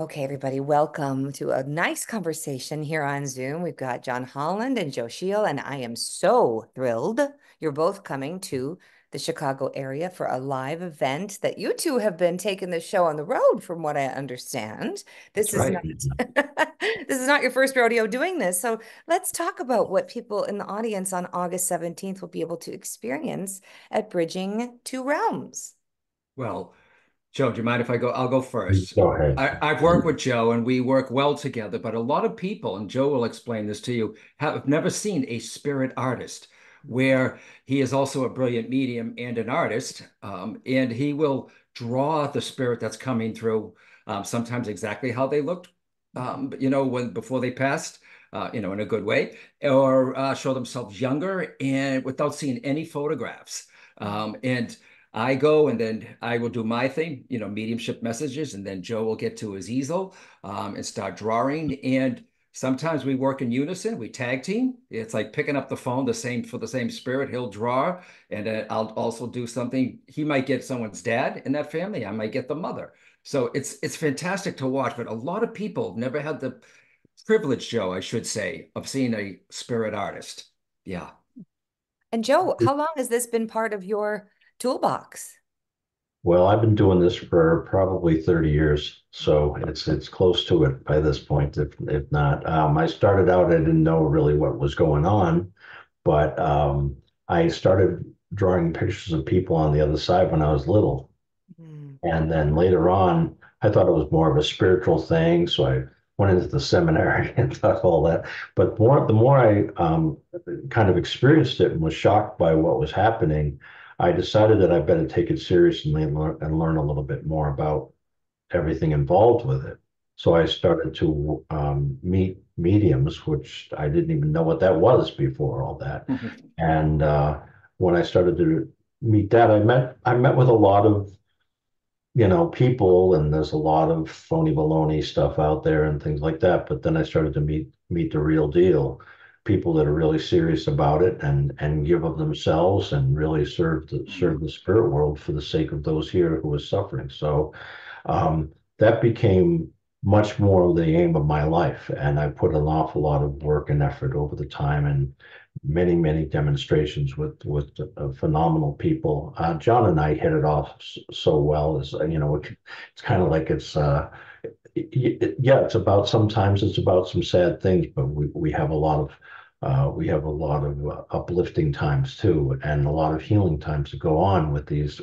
Okay, everybody, welcome to a nice conversation here on Zoom. We've got John Holland and Joe Shiel, and I am so thrilled you're both coming to the Chicago area for a live event that you two have been taking the show on the road, from what I understand. This is not your first rodeo doing this. So let's talk about what people in the audience on August 17th will be able to experience at Bridging Two Realms. Well, Joe, do you mind if I go? I'll go first. Go ahead. I've worked with Joe and we work well together, but a lot of people, and Joe will explain this to you, have never seen a spirit artist, where he is also a brilliant medium and an artist, and he will draw the spirit that's coming through, sometimes exactly how they looked, before they passed, in a good way, or show themselves younger and without seeing any photographs. And I go and then I will do my thing, mediumship messages, and then Joe will get to his easel and start drawing. And sometimes we work in unison, we tag team. It's like picking up the phone, the same spirit. He'll draw and I'll also do something. He might get someone's dad in that family. I might get the mother. So it's fantastic to watch, but a lot of people never had the privilege, Joe, I should say, of seeing a spirit artist. Yeah. And Joe, how long has this been part of your toolbox? Well, I've been doing this for probably 30 years, so it's close to it by this point, if not. I started out, I didn't know really what was going on, but I started drawing pictures of people on the other side when I was little. Mm. And then later on, I thought it was more of a spiritual thing, so I went into the seminary and thought all that. But the more I kind of experienced it and was shocked by what was happening, I decided that I better take it seriously and learn a little bit more about everything involved with it. So I started to meet mediums, which I didn't even know what that was before all that. Mm-hmm. And when I started to meet that, I met with a lot of, people, and there's a lot of phony baloney stuff out there and things like that. But then I started to meet the real deal. People that are really serious about it and give of themselves and really serve the spirit world for the sake of those here who are suffering. So that became much more the aim of my life. And I put an awful lot of work and effort over the time and many, many demonstrations with phenomenal people. John and I hit it off so well. It's kind of like it's about, sometimes it's about some sad things, but we have a lot of uplifting times too, and a lot of healing times to go on with these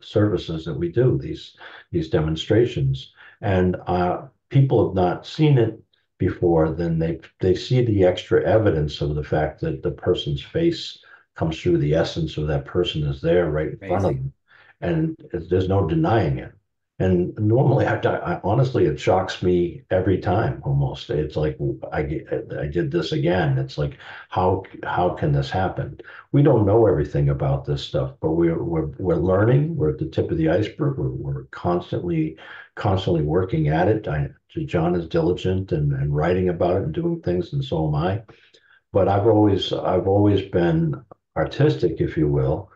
services that we do, these demonstrations. And people have not seen it before, then they see the extra evidence of the fact that the person's face comes through, the essence of that person is there right in front of them, and there's no denying it. And normally, honestly, it shocks me every time almost. It's like, I did this again. It's like, how can this happen? We don't know everything about this stuff, but we're learning. We're at the tip of the iceberg. We're constantly working at it. John is diligent and writing about it and doing things, and so am I. But I've always been artistic, if you will,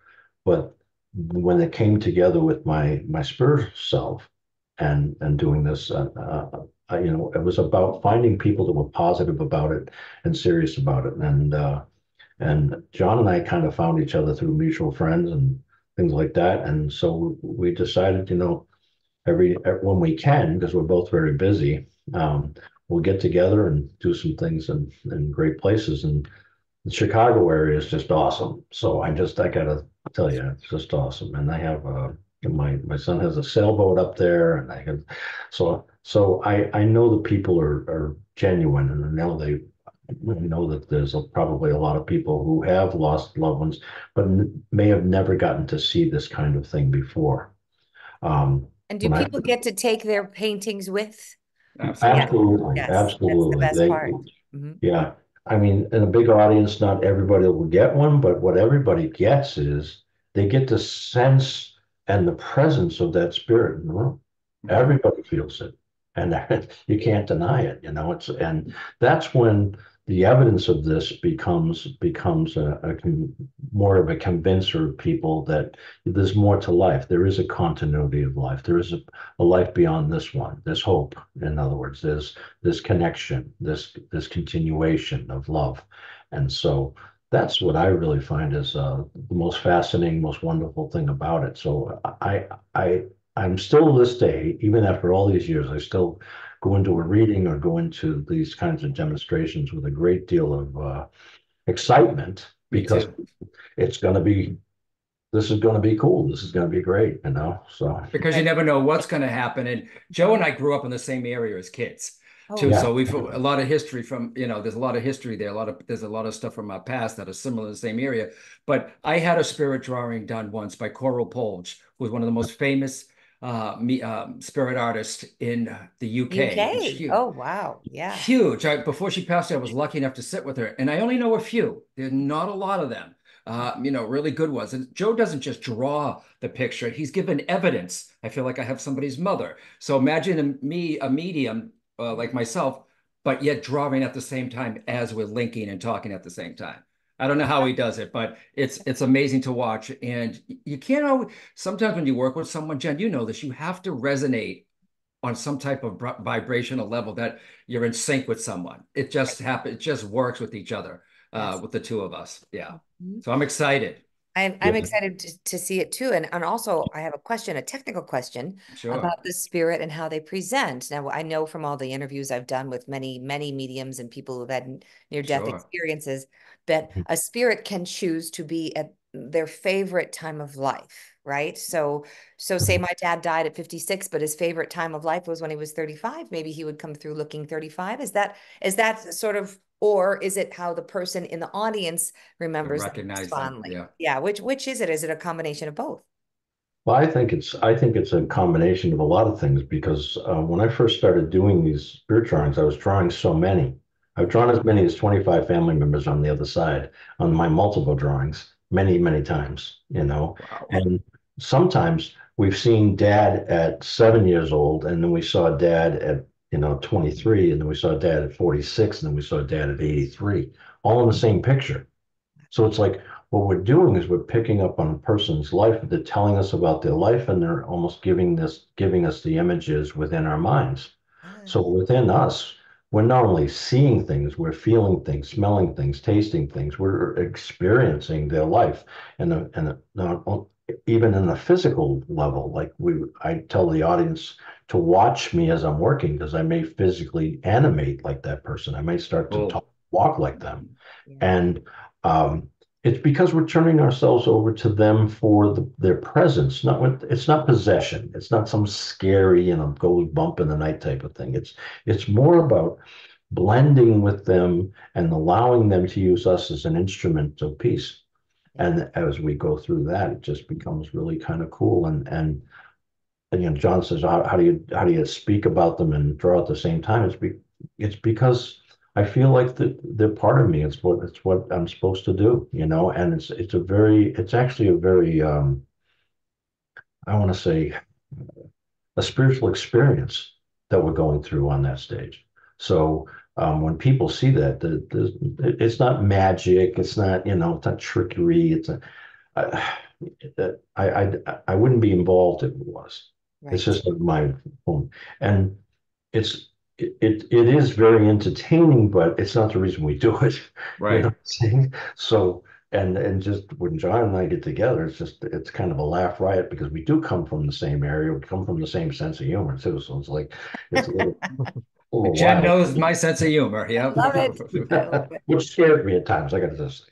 but when it came together with my spiritual self and doing this, it was about finding people that were positive about it and serious about it. And John and I kind of found each other through mutual friends and things like that. And so we decided, when we can, because we're both very busy, we'll get together and do some things in great places. And the Chicago area is just awesome. So I gotta tell you, it's just awesome. And I have my son has a sailboat up there, and I have, so I know the people are genuine, and I know that there's probably a lot of people who have lost loved ones, but may have never gotten to see this kind of thing before. And do people get to take their paintings with? Absolutely, yes, absolutely. That's the best part. Mm-hmm. Yeah. I mean, in a big audience, not everybody will get one, but what everybody gets is they get the sense and the presence of that spirit in the room. Everybody feels it, and you can't deny it. That's when the evidence of this becomes more of a convincer of people that there's more to life. There is a continuity of life. There is a life beyond this one. There's hope. In other words, there's this connection, this continuation of love. And so that's what I really find is the most fascinating, most wonderful thing about it. So I'm still to this day, even after all these years, I still go into a reading or go into these kinds of demonstrations with a great deal of excitement, because this is going to be cool. This is going to be great, you know, so. Because you never know what's going to happen. And Joe and I grew up in the same area as kids too. Yeah. So we've a lot of history from, you know, there's a lot of history there. There's a lot of stuff from our past that are similar in the same area. But I had a spirit drawing done once by Coral Polge, who was one of the most famous spirit artist in the UK. Oh, wow. Yeah. Huge. Before she passed, I was lucky enough to sit with her. And I only know a few. There are not a lot of them, you know, really good ones. And Joe doesn't just draw the picture. He's given evidence. I feel like I have somebody's mother. So imagine a medium like myself, but yet drawing at the same time as we're linking and talking at the same time. I don't know how he does it, but it's amazing to watch. And you can't always, sometimes when you work with someone, Jen, you know this, you have to resonate on some type of vibrational level that you're in sync with someone. It just happens. It just works with each other, with the two of us. Yeah. So I'm excited. I'm excited to see it too. And also I have a technical question about the spirit and how they present. Now, I know from all the interviews I've done with many, many mediums and people who've had near-death experiences that a spirit can choose to be at their favorite time of life, right? So say my dad died at 56, but his favorite time of life was when he was 35. Maybe he would come through looking 35. Is that sort of, or is it how the person in the audience remembers them fondly? Yeah. Which is it? Is it a combination of both? Well, I think it's a combination of a lot of things, because when I first started doing these spirit drawings, I was drawing so many. I've drawn as many as 25 family members on the other side on my multiple drawings, many, many times, you know. Wow. And sometimes we've seen dad at 7 years old, and then we saw dad at 23, and then we saw dad at 46, and then we saw dad at 83, all in the same picture. So it's like, what we're doing is we're picking up on a person's life. They're telling us about their life, and they're almost giving us the images within our minds. So within us, we're not only seeing things, we're feeling things, smelling things, tasting things. We're experiencing their life. Even in a physical level, like I tell the audience to watch me as I'm working, because I may physically animate like that person. I may start to walk like them. Yeah. And it's because we're turning ourselves over to them for their presence. It's not possession. It's not some scary, gold bump in the night type of thing. It's more about blending with them and allowing them to use us as an instrument of peace. And as we go through that, it just becomes really kind of cool. And John says, how do you speak about them and draw at the same time? It's because I feel like they're part of me. It's what I'm supposed to do, And it's actually a very I want to say a spiritual experience that we're going through on that stage. So. When people see that, it's not magic. It's not, it's not trickery. I wouldn't be involved if it was. Right. It's just my own, and it is very entertaining, but it's not the reason we do it. Right. You know what I'm saying? So and just when John and I get together, it's kind of a laugh riot, because we do come from the same area. We come from the same sense of humor too. So it's like it's a little. Jen knows my sense of humor. Yeah, love it. Which scared me at times. I got to say.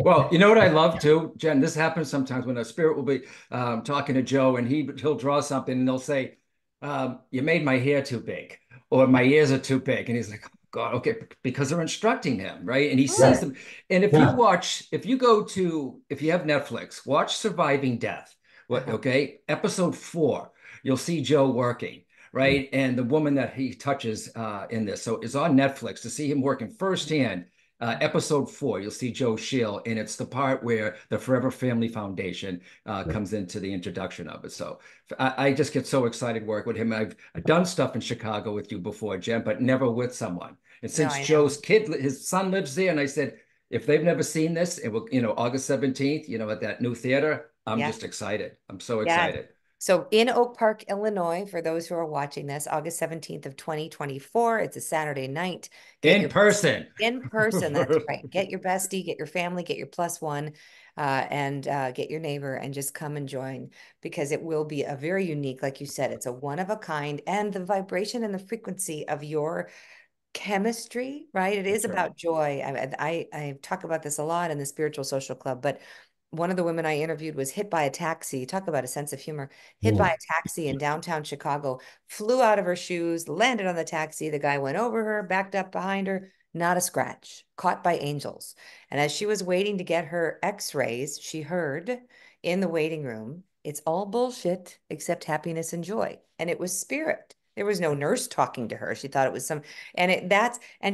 Well, you know what I love too, Jen. This happens sometimes when a spirit will be talking to Joe, and he'll draw something, and they'll say, "You made my hair too big," or "My ears are too big," and he's like, "Oh, God, okay," because they're instructing him, right? And he sees them. And if you have Netflix, watch Surviving Death. Episode 4. You'll see Joe working. Right. And the woman that he touches in this. So it's on Netflix to see him working firsthand. episode 4, you'll see Joe Shiel, and it's the part where the Forever Family Foundation comes into the introduction of it. So I just get so excited working with him. I've done stuff in Chicago with you before, Jen, but never with someone. And since Joe's kid, his son lives there, and I said, if they've never seen this, it will, you know, August 17th, you know, at that new theater, I'm just excited. I'm so excited. So in Oak Park, Illinois, for those who are watching this, August 17th of 2024, it's a Saturday night. In person, that's right. Get your bestie, get your family, get your plus one, and get your neighbor and just come and join, because it will be a very unique, like you said, it's a one of a kind, and the vibration and the frequency of your chemistry, right? It is about joy. I talk about this a lot in the Spiritual Social Club, but one of the women I interviewed was hit by a taxi. Talk about a sense of humor. Hit by a taxi in downtown Chicago, flew out of her shoes, landed on the taxi. The guy went over her, backed up behind her, not a scratch, caught by angels. And as she was waiting to get her x-rays, she heard in the waiting room, "It's all bullshit except happiness and joy." And it was spirit. There was no nurse talking to her. She thought it was some, and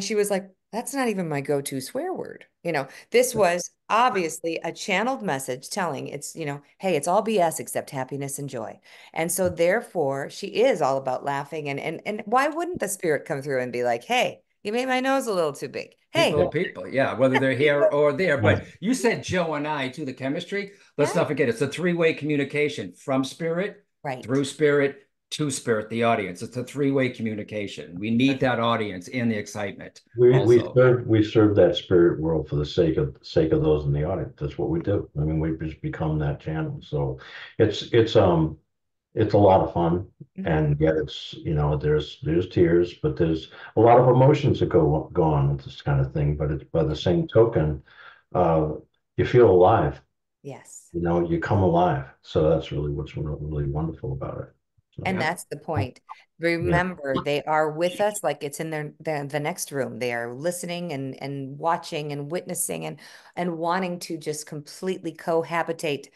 she was like, that's not even my go-to swear word. You know, this was obviously a channeled message telling it's, you know, hey, it's all BS except happiness and joy. And so therefore she is all about laughing. And why wouldn't the spirit come through and be like, hey, you made my nose a little too big. Hey, people, yeah, whether they're here or there. But you said Joe and I do the chemistry. Let's not forget, it's a three-way communication from spirit, through spirit, to spirit, the audience. It's a three-way communication. We need that audience and the excitement. We serve that spirit world for the sake of those in the audience. That's what we do. I mean, we've just become that channel. So it's a lot of fun, and yet it's, you know, there's tears, but there's a lot of emotions that go on with this kind of thing. But it's, by the same token, you feel alive. Yes. You know, you come alive. So that's really what's really wonderful about it. And that's the point. Remember, they are with us like it's in the next room. They are listening and watching and witnessing and wanting to just completely cohabitate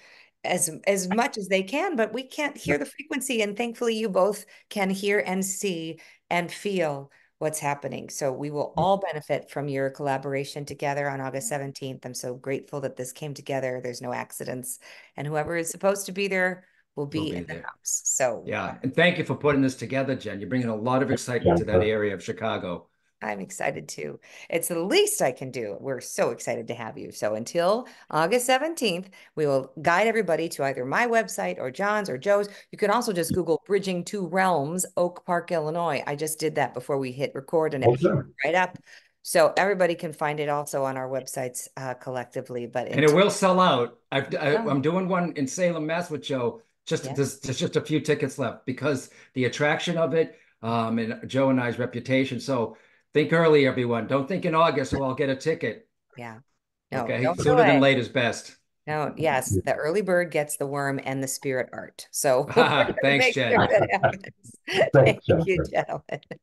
as much as they can, but we can't hear the frequency. And thankfully you both can hear and see and feel what's happening. So we will all benefit from your collaboration together on August 17th. I'm so grateful that this came together. There's no accidents, and whoever is supposed to be there will be in the house. So yeah, and thank you for putting this together, Jen. You're bringing a lot of excitement to that area of Chicago. I'm excited too. It's the least I can do. We're so excited to have you. So until August 17th, we will guide everybody to either my website or John's or Joe's. You can also just Google Bridging Two Realms, Oak Park, Illinois. I just did that before we hit record, and it came right up. So everybody can find it also on our websites collectively. But and it will sell out. I'm doing one in Salem, Mass with Joe. There's just a few tickets left because the attraction of it and Joe and I's reputation. So think early, everyone. Don't think in August or I'll get a ticket. Yeah. No, okay. Sooner than late is best. No, yes. The early bird gets the worm and the spirit art. So thanks, Jen. Thank you, gentlemen.